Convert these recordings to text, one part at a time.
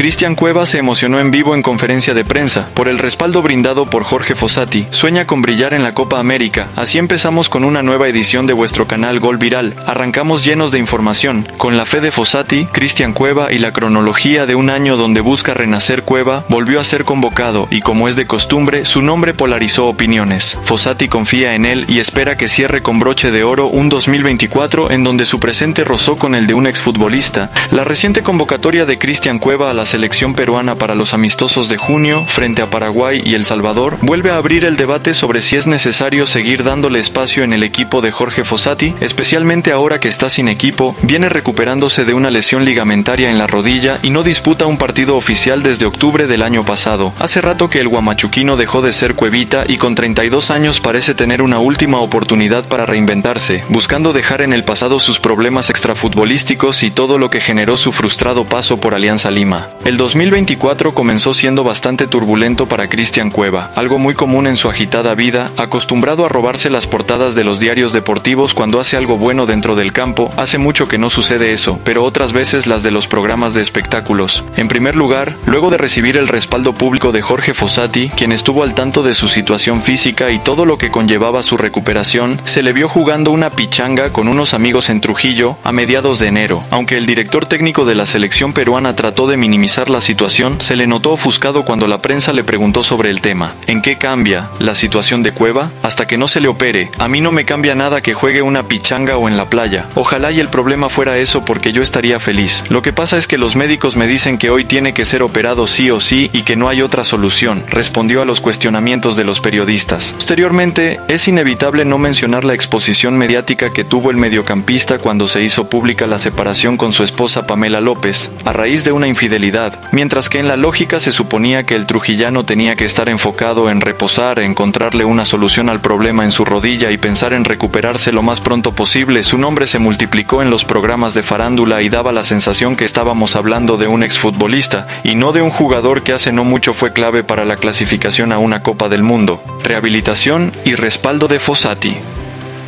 Christian Cueva se emocionó en vivo en conferencia de prensa por el respaldo brindado por Jorge Fossati. Sueña con brillar en la Copa América. Así empezamos con una nueva edición de vuestro canal Gol Viral. Arrancamos llenos de información, con la fe de Fossati, Christian Cueva y la cronología de un año donde busca renacer. Cueva volvió a ser convocado y, como es de costumbre, su nombre polarizó opiniones. Fossati confía en él y espera que cierre con broche de oro un 2024 en donde su presente rozó con el de un exfutbolista. La reciente convocatoria de Christian Cueva a la selección peruana para los amistosos de junio frente a Paraguay y El Salvador vuelve a abrir el debate sobre si es necesario seguir dándole espacio en el equipo de Jorge Fossati, especialmente ahora que está sin equipo, viene recuperándose de una lesión ligamentaria en la rodilla y no disputa un partido oficial desde octubre del año pasado. Hace rato que el guamachuquino dejó de ser Cuevita y con 32 años parece tener una última oportunidad para reinventarse, buscando dejar en el pasado sus problemas extrafutbolísticos y todo lo que generó su frustrado paso por Alianza Lima. El 2024 comenzó siendo bastante turbulento para Christian Cueva, algo muy común en su agitada vida, acostumbrado a robarse las portadas de los diarios deportivos cuando hace algo bueno dentro del campo. Hace mucho que no sucede eso, pero otras veces las de los programas de espectáculos. En primer lugar, luego de recibir el respaldo público de Jorge Fossati, quien estuvo al tanto de su situación física y todo lo que conllevaba su recuperación, se le vio jugando una pichanga con unos amigos en Trujillo a mediados de enero. Aunque el director técnico de la selección peruana trató de minimizar la situación, se le notó ofuscado cuando la prensa le preguntó sobre el tema. ¿En qué cambia la situación de Cueva? Hasta que no se le opere. A mí no me cambia nada que juegue una pichanga o en la playa. Ojalá y el problema fuera eso, porque yo estaría feliz. Lo que pasa es que los médicos me dicen que hoy tiene que ser operado sí o sí y que no hay otra solución, respondió a los cuestionamientos de los periodistas. Posteriormente, es inevitable no mencionar la exposición mediática que tuvo el mediocampista cuando se hizo pública la separación con su esposa Pamela López, a raíz de una infidelidad. Mientras que en la lógica se suponía que el trujillano tenía que estar enfocado en reposar, encontrarle una solución al problema en su rodilla y pensar en recuperarse lo más pronto posible, su nombre se multiplicó en los programas de farándula y daba la sensación que estábamos hablando de un exfutbolista y no de un jugador que hace no mucho fue clave para la clasificación a una Copa del Mundo. Rehabilitación y respaldo de Fossati.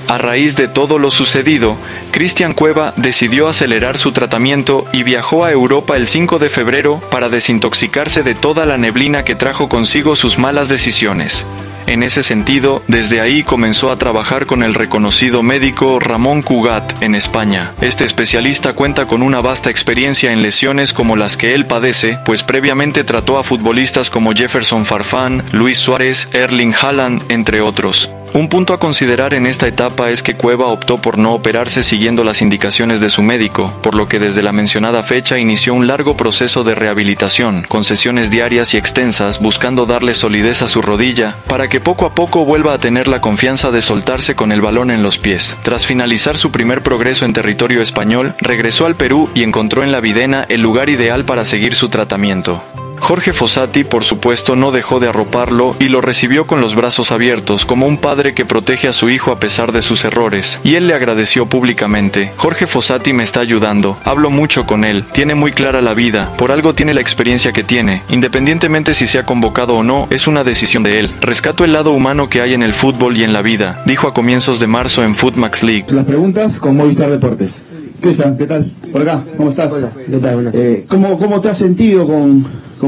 A raíz de todo lo sucedido, Christian Cueva decidió acelerar su tratamiento y viajó a Europa el 5 de febrero para desintoxicarse de toda la neblina que trajo consigo sus malas decisiones. En ese sentido, desde ahí comenzó a trabajar con el reconocido médico Ramón Cugat en España. Este especialista cuenta con una vasta experiencia en lesiones como las que él padece, pues previamente trató a futbolistas como Jefferson Farfán, Luis Suárez, Erling Haaland, entre otros. Un punto a considerar en esta etapa es que Cueva optó por no operarse siguiendo las indicaciones de su médico, por lo que desde la mencionada fecha inició un largo proceso de rehabilitación, con sesiones diarias y extensas buscando darle solidez a su rodilla, para que poco a poco vuelva a tener la confianza de soltarse con el balón en los pies. Tras finalizar su primer progreso en territorio español, regresó al Perú y encontró en La Videna el lugar ideal para seguir su tratamiento. Jorge Fossati, por supuesto, no dejó de arroparlo y lo recibió con los brazos abiertos, como un padre que protege a su hijo a pesar de sus errores, y él le agradeció públicamente. Jorge Fossati me está ayudando, hablo mucho con él, tiene muy clara la vida, por algo tiene la experiencia que tiene, independientemente si sea convocado o no, es una decisión de él. Rescato el lado humano que hay en el fútbol y en la vida, dijo a comienzos de marzo en Footmax League. Las preguntas con Movistar Deportes. Cristian, ¿qué tal? Por acá, ¿cómo estás? ¿Qué tal? ¿Cómo te has sentido con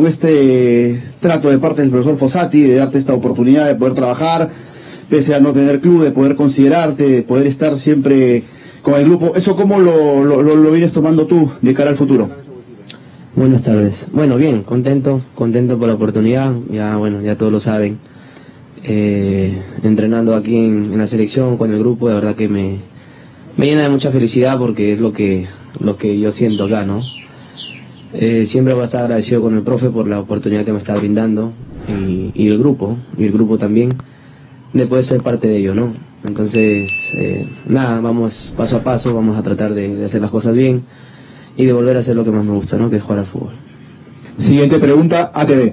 este trato de parte del profesor Fossati, de darte esta oportunidad de poder trabajar, pese a no tener club, de poder considerarte, de poder estar siempre con el grupo? ¿Eso cómo lo vienes tomando tú de cara al futuro? Buenas tardes. Bueno, bien, contento por la oportunidad. Ya todos lo saben. Entrenando aquí en la selección, con el grupo, de verdad que me llena de mucha felicidad porque es lo que yo siento acá, ¿no? Siempre voy a estar agradecido con el profe por la oportunidad que me está brindando y el grupo también, de poder ser parte de ello, ¿no? Entonces, vamos paso a paso, vamos a tratar de hacer las cosas bien y de volver a hacer lo que más me gusta, ¿no? Que es jugar al fútbol. Siguiente pregunta, ATV.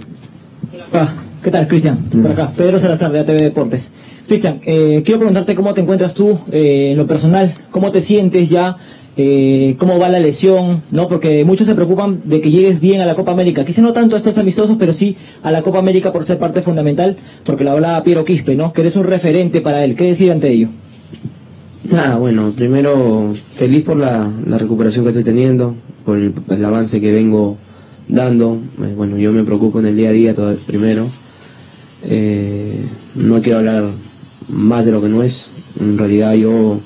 Hola, ¿qué tal, Cristian? Por acá, Pedro Salazar de ATV Deportes. Cristian, quiero preguntarte cómo te encuentras tú en lo personal, cómo te sientes ya. Cómo va la lesión, ¿no? Porque muchos se preocupan de que llegues bien a la Copa América, quizá no tanto a estos amistosos, pero sí a la Copa América por ser parte fundamental, porque lo hablaba Piero Quispe, ¿no? Que eres un referente para él, ¿qué decir ante ello? Nada, bueno, primero feliz por la recuperación que estoy teniendo, por el avance que vengo dando. Bueno, yo me preocupo en el día a día todo primero. No quiero hablar más de lo que no es. En realidad yo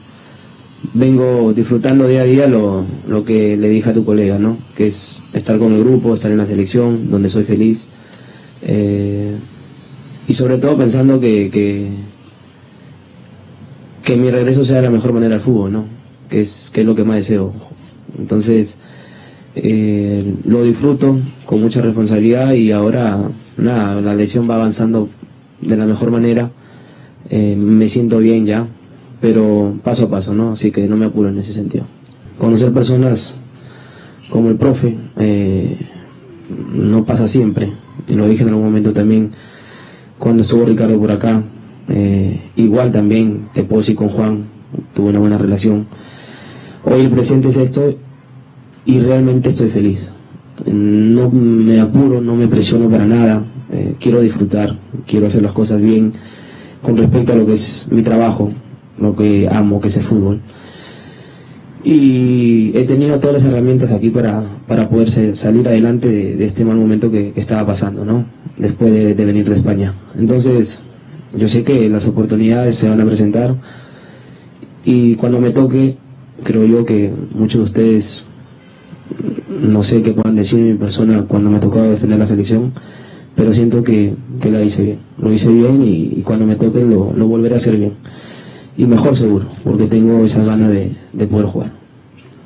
vengo disfrutando día a día lo que le dije a tu colega, ¿no? Que es estar con el grupo, estar en la selección, donde soy feliz. Y sobre todo pensando que mi regreso sea de la mejor manera al fútbol, ¿no? Que es lo que más deseo. Entonces, lo disfruto con mucha responsabilidad y ahora, nada, la lesión va avanzando de la mejor manera. Me siento bien ya, pero paso a paso, ¿no? Así que no me apuro en ese sentido. Conocer personas como el profe no pasa siempre. Y lo dije en algún momento también cuando estuvo Ricardo por acá. Igual también, te puedo decir, con Juan tuve una buena relación. Hoy el presente es esto y realmente estoy feliz. No me apuro, no me presiono para nada. Quiero disfrutar, quiero hacer las cosas bien con respecto a lo que es mi trabajo, lo que amo, que es el fútbol. Y he tenido todas las herramientas aquí para poder salir adelante de este mal momento que estaba pasando, ¿no? Después de venir de España. Entonces, yo sé que las oportunidades se van a presentar y cuando me toque, creo yo que muchos de ustedes, no sé qué puedan decir de mi persona cuando me tocaba defender la selección, pero siento que la hice bien. Lo hice bien y cuando me toque lo volveré a hacer bien. Y mejor seguro, porque tengo esa gana de poder jugar.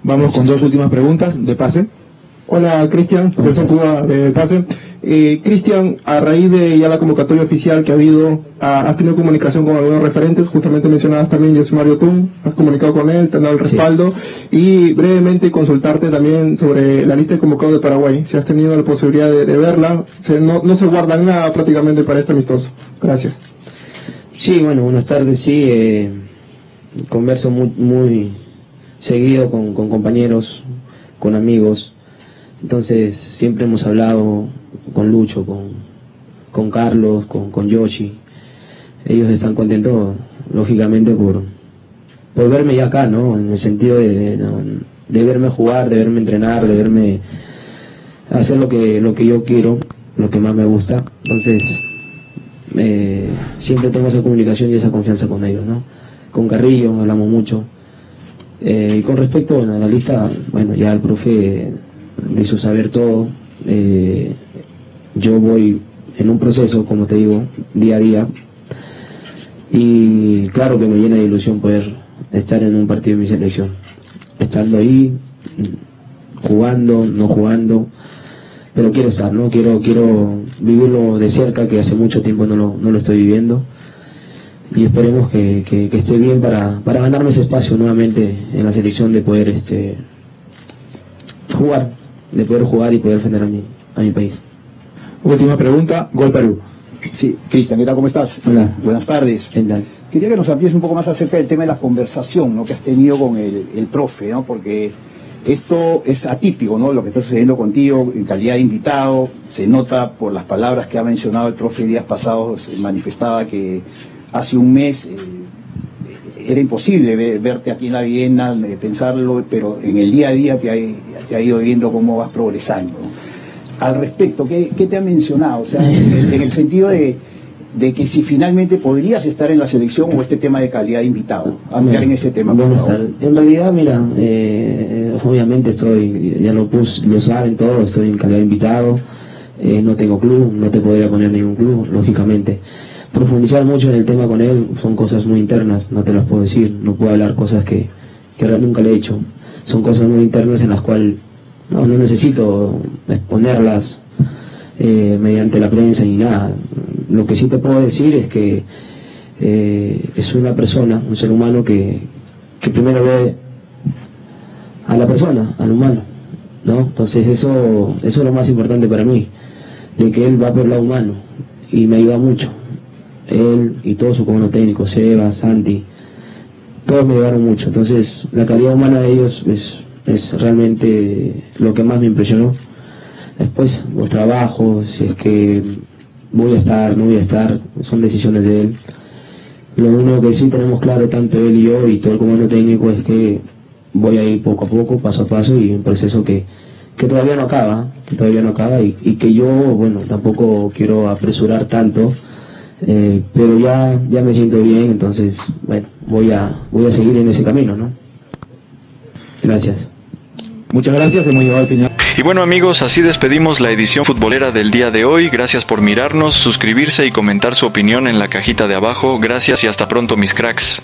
Vamos con dos últimas preguntas de pase. Hola, Christian, Jefferson Cueva de pase. Christian, a raíz de ya la convocatoria oficial que ha habido, has tenido comunicación con algunos referentes, justamente mencionabas también José Mario Tun, has comunicado con él, te han dado el respaldo, y brevemente consultarte también sobre la lista de convocados de Paraguay, si has tenido la posibilidad de verla. No se guarda nada prácticamente para este amistoso. Gracias. Sí, bueno, buenas tardes, sí, converso muy seguido con compañeros, con amigos. Entonces siempre hemos hablado con Lucho, con Carlos, con Yoshi. Ellos están contentos, lógicamente, por verme ya acá, ¿no? En el sentido de verme jugar, de verme entrenar, de verme hacer lo que yo quiero, lo que más me gusta. Entonces siempre tengo esa comunicación y esa confianza con ellos, ¿no? Con Carrillo hablamos mucho. Y con respecto, bueno, a la lista, bueno, ya el profe me hizo saber todo. Yo voy en un proceso, como te digo, día a día, y claro que me llena de ilusión poder estar en un partido de mi selección, estando ahí, jugando, no jugando, pero quiero estar, ¿no? Quiero vivirlo de cerca, que hace mucho tiempo no lo estoy viviendo, y esperemos que esté bien para ganarme ese espacio nuevamente en la selección, de poder jugar, de poder jugar y poder defender a mi país. Última pregunta, Gol Perú. Sí, Cristian, ¿qué tal? ¿Cómo estás? Hola. Buenas tardes. ¿Qué tal? Quería que nos amplíes un poco más acerca del tema de la conversación, ¿no?, que has tenido con el profe, ¿no? Porque esto es atípico, ¿no?, lo que está sucediendo contigo en calidad de invitado. Se nota por las palabras que ha mencionado el profe días pasados. Manifestaba que hace un mes era imposible verte aquí en La Videna, pensarlo, pero en el día a día te ha ido viendo cómo vas progresando. Al respecto, ¿qué te ha mencionado? O sea, en el sentido de que si finalmente podrías estar en la selección, o este tema de calidad de invitado. Ampliar en ese tema. Buenas tardes. En realidad, mira, obviamente estoy, ya lo saben todos, estoy en calidad de invitado. No tengo club, no te podría poner ningún club, lógicamente. Profundizar mucho en el tema con él son cosas muy internas, no te las puedo decir, no puedo hablar cosas que nunca le he hecho. Son cosas muy internas en las cuales no necesito exponerlas mediante la prensa ni nada. Lo que sí te puedo decir es que es una persona, un ser humano que primero ve a la persona, al humano, ¿no? Entonces eso es lo más importante para mí, de que él va por el lado humano y me ayuda mucho. Él y todo su comando técnico, Sebas, Santi, todos me ayudaron mucho. Entonces la calidad humana de ellos es realmente lo que más me impresionó. Después los trabajos, si es que voy a estar, no voy a estar, son decisiones de él. Lo único que sí tenemos claro, tanto él y yo y todo el comando técnico, es que voy a ir poco a poco, paso y un proceso que que todavía no acaba, y que yo, bueno, tampoco quiero apresurar tanto, pero ya me siento bien, entonces, bueno, voy a seguir en ese camino, ¿no? Gracias. Muchas gracias, hemos llegado al final. Y bueno, amigos, así despedimos la edición futbolera del día de hoy. Gracias por mirarnos, suscribirse y comentar su opinión en la cajita de abajo. Gracias y hasta pronto, mis cracks.